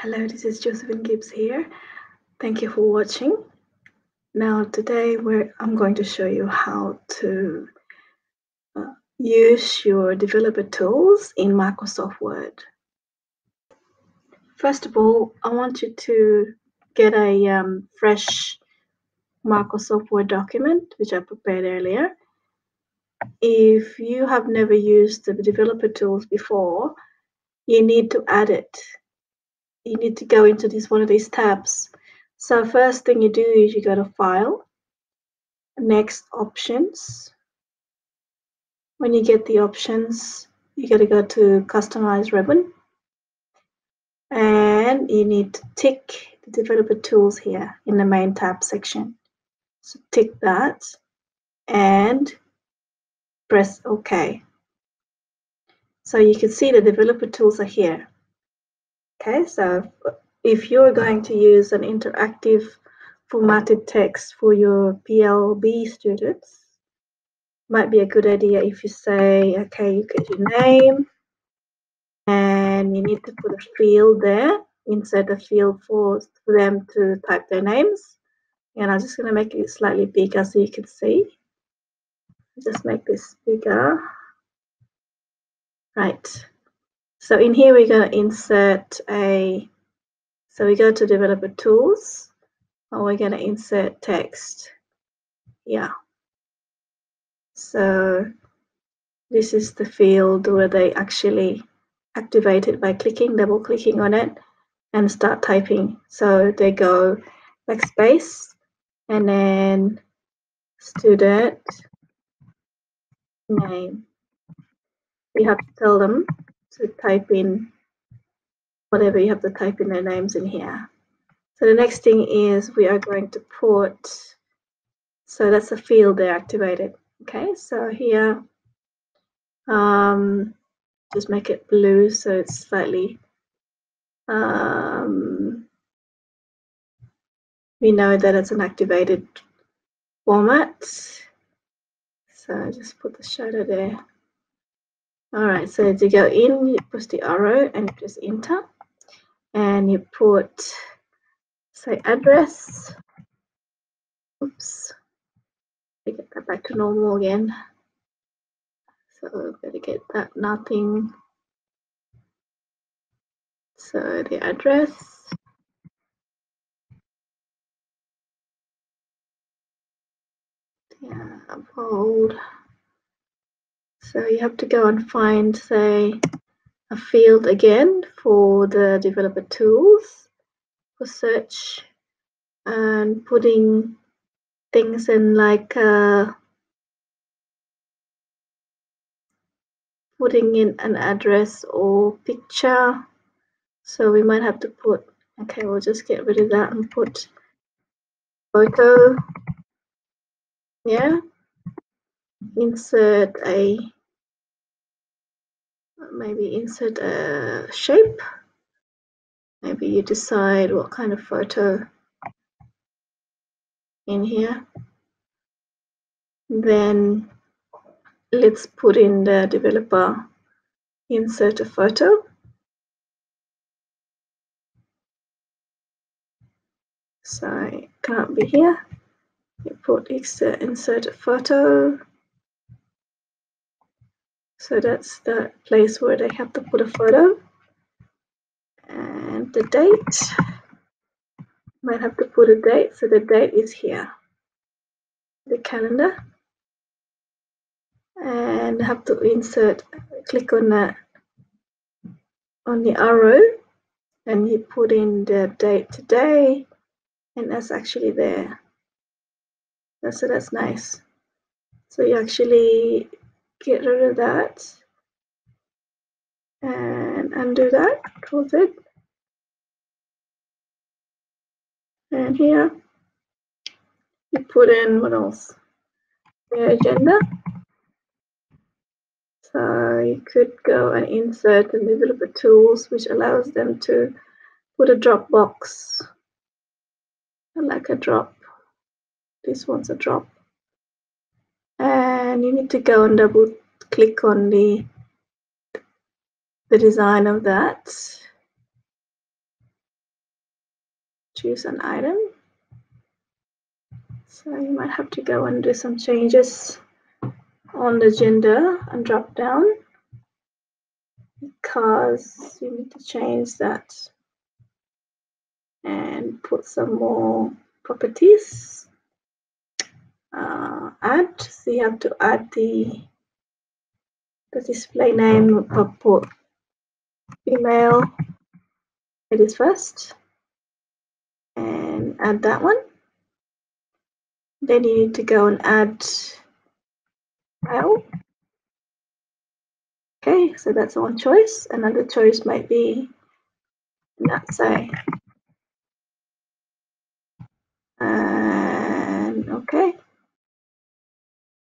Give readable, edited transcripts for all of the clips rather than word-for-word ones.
Hello, this is Josephine Gibbs here. Thank you for watching. Now today I'm going to show you how to use your developer tools in Microsoft Word. First of all, I want you to get a fresh Microsoft Word document, which I prepared earlier. If you have never used the developer tools before, you need to add it. You need to go into one of these tabs. So first thing you do is you go to File, next Options. When you get the options, you got to go to Customize ribbon, and you need to tick the developer tools here in the main tab section. So tick that and press OK. So you can see the developer tools are here. Okay, so if you're going to use an interactive formatted text for your PLB students, might be a good idea if you say, okay, you get your name and you need to put a field there, insert a field for them to type their names. And I'm just going to make it slightly bigger so you can see. Just make this bigger. Right. So in here we're going to insert a, so we go to Developer Tools and we're going to insert text. Yeah. So this is the field where they actually activate it by clicking, double clicking on it and start typing. So they go backspace and then student name. You have to tell them to type in whatever you have to type in their names in here. So the next thing is we are going to put, so that's a field they activated. Okay, so here, just make it blue so it's slightly, we know that it's an activated format. So just put the shadow there. All right, so to go in, you push the arrow and just enter, and you put, say, address. Oops, I get that back to normal again. So we're going to get that nothing. So the address. Yeah, bold. So you have to go and find, say, a field again for the developer tools for search and putting things in like putting in an address or picture. So we might have to put, okay, we'll just get rid of that and put photo. Yeah, insert a, maybe insert a shape. Maybe you decide what kind of photo in here. Then let's put in the developer, insert a photo. So it can't be here. You put insert a photo. So that's the place where they have to put a photo. And the date, might have to put a date. So the date is here, the calendar. And have to insert, click on that, on the arrow, and you put in the date today, and that's actually there. So that's nice. So you actually get rid of that and undo that, close it. And here you put in what else? The agenda. So you could go and insert and develop the tools which allows them to put a drop box. Like a drop. This one's a drop, and you need to go and double click on the design of that, choose an item. So you might have to go and do some changes on the gender and drop down, because you need to change that and put some more properties. Add, so you have to add the display name, put female, it is first, and add that one. Then you need to go and add L. Okay, so that's one choice. Another choice might be not say. And okay.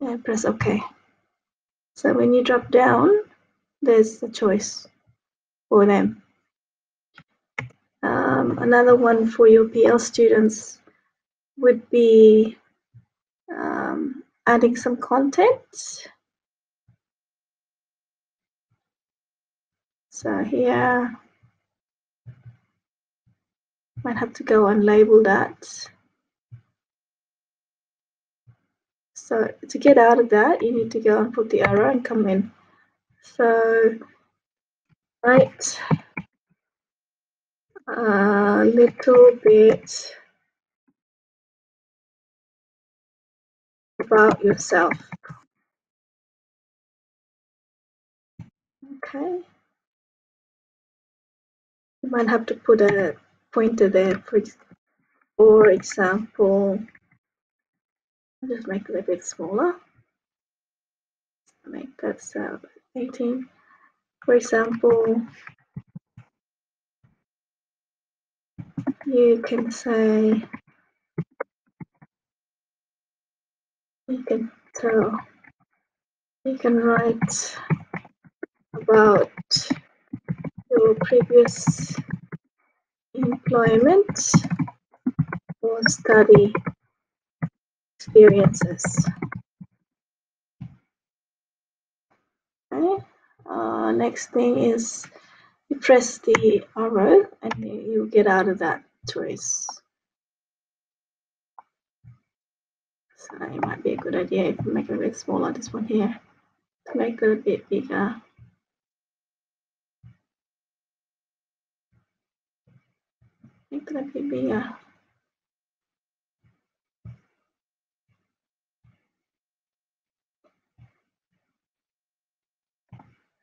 And press OK. So when you drop down, there's the choice for them. Another one for your PL students would be adding some content. So here, might have to go and label that. So to get out of that, you need to go and put the arrow and come in. So, right, a little bit about yourself. Okay. You might have to put a pointer there, for example. I'll just make it a bit smaller. Make that 18. For example, you can say, you can write about your previous employment or study experiences. Okay. Next thing is you press the arrow and you get out of that choice. So it might be a good idea if you make it a bit smaller, this one here, to make it a bit bigger. Make it a bit bigger.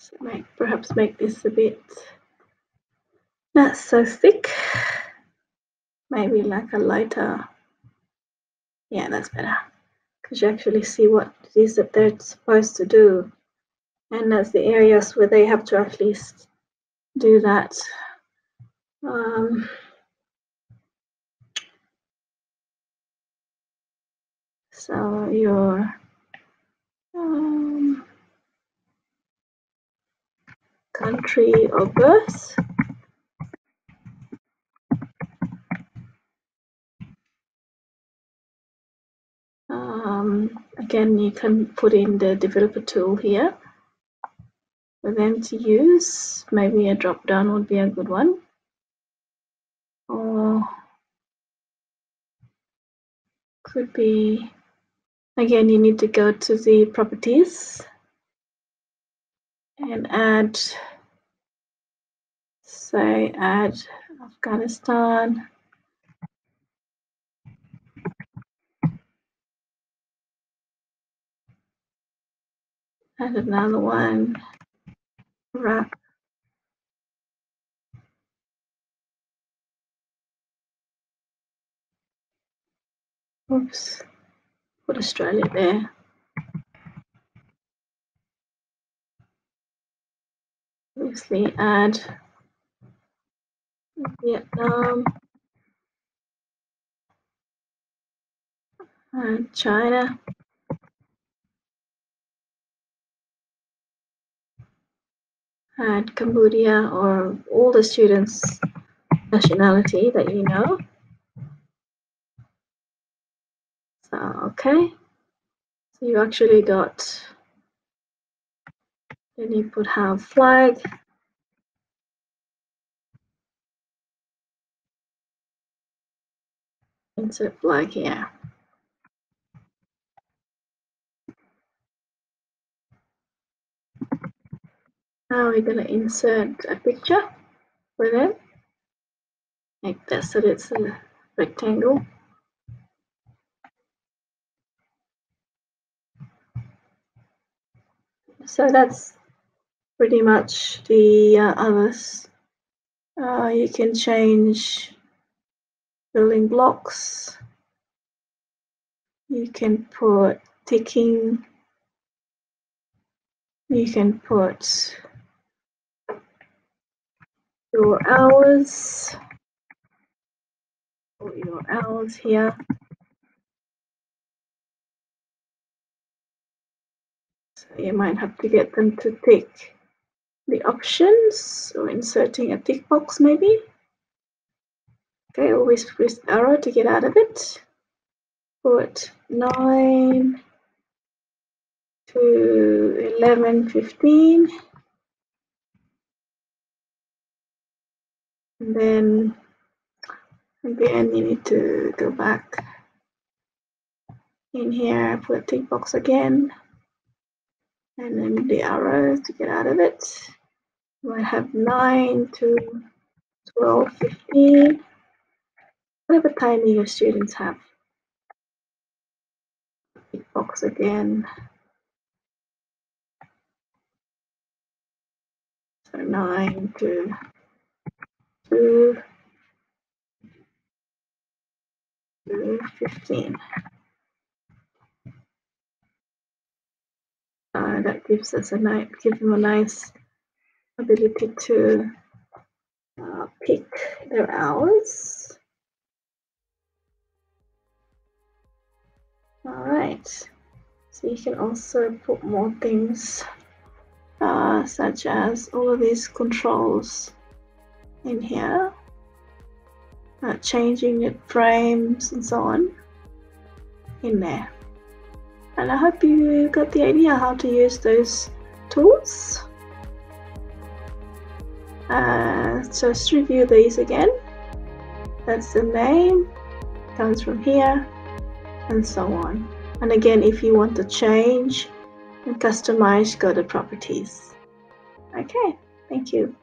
So perhaps make this a bit not so thick. Maybe like a lighter. Yeah, that's better, because you actually see what it is that they're supposed to do, and that's the areas where they have to at least do that. So your country of birth. Again, you can put in the developer tool here for them to use. Maybe a drop down would be a good one. Or could be, again, you need to go to the properties and add, say, add Afghanistan. Add another one, wrap. Oops, put Australia there. Obviously add Vietnam and China. Add Cambodia, or all the students' nationality that you know. So, okay. So you actually got, then you put have flag. insert flag here. Now we're going to insert a picture for them, like that, so it's a rectangle. So that's pretty much the others. You can change building blocks. You can put ticking. You can put your hours, put your hours here. So you might have to get them to tick the options, or inserting a tick box maybe. Okay, always press the arrow to get out of it. Put 9 to 11, 15. And then again, you need to go back in here, put a tick box again, and then the arrow to get out of it. We'll have 9 to 12, 15, whatever timing your students have. Tick box again. So 9 to 15. That gives us a nice, gives them a nice ability to pick their hours. All right. So you can also put more things, such as all of these controls in here, changing it, frames and so on in there. And I hope you got the idea how to use those tools. So let's review these again. That's the name, comes from here, and so on. And again, if you want to change and customize, go to properties. Okay, thank you.